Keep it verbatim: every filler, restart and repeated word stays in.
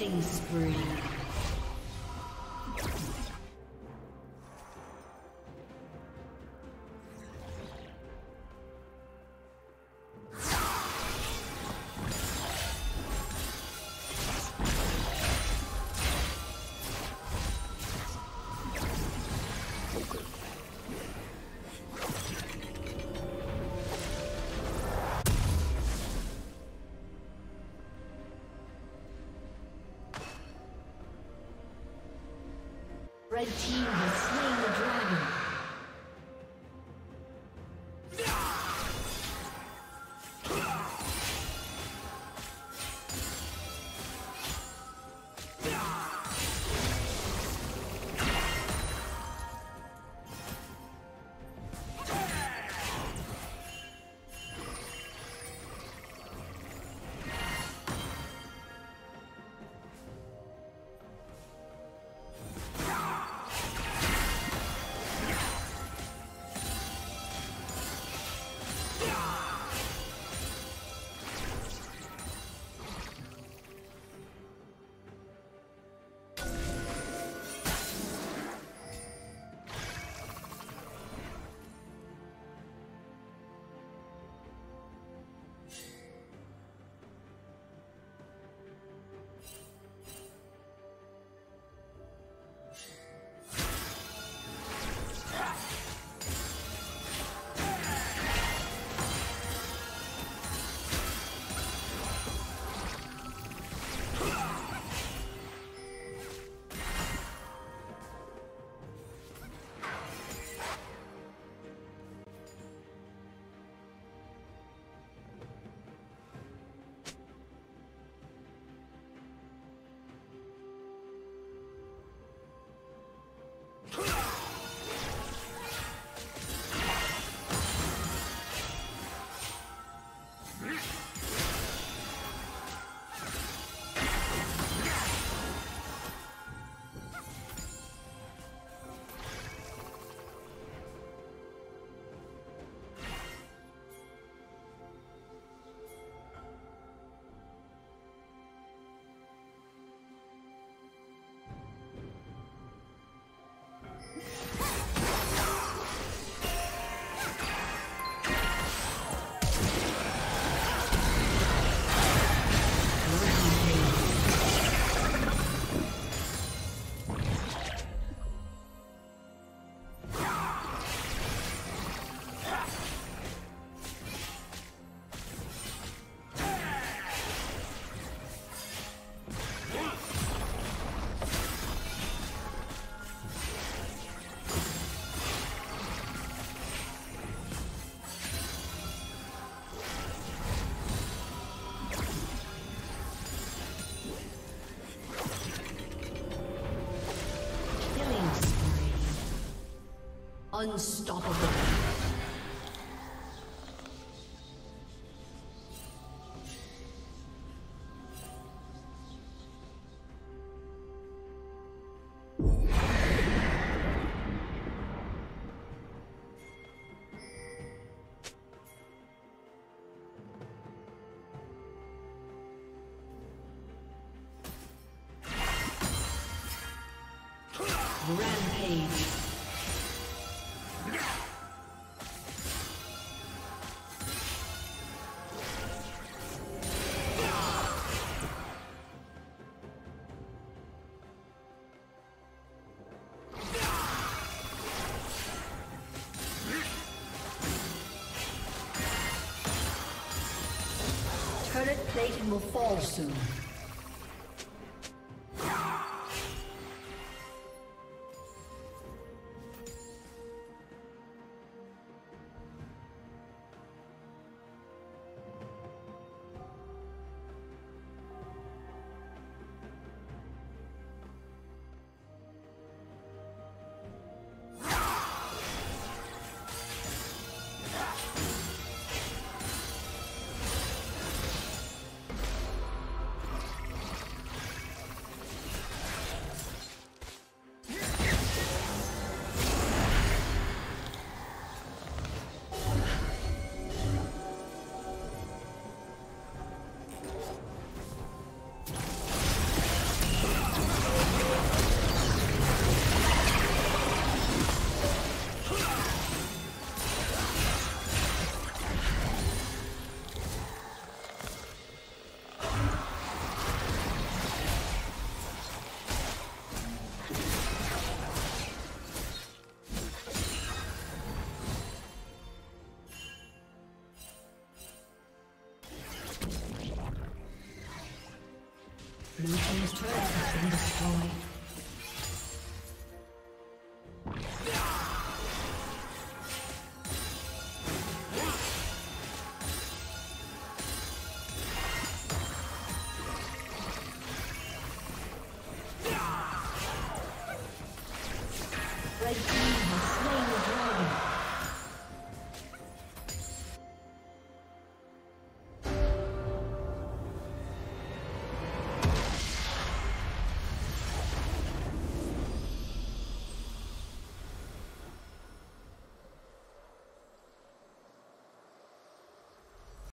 Killing spree. Red team has slain the dragon. Unstoppable. Rampage. Turret plating will fall soon. Blue team's turret has been destroyed.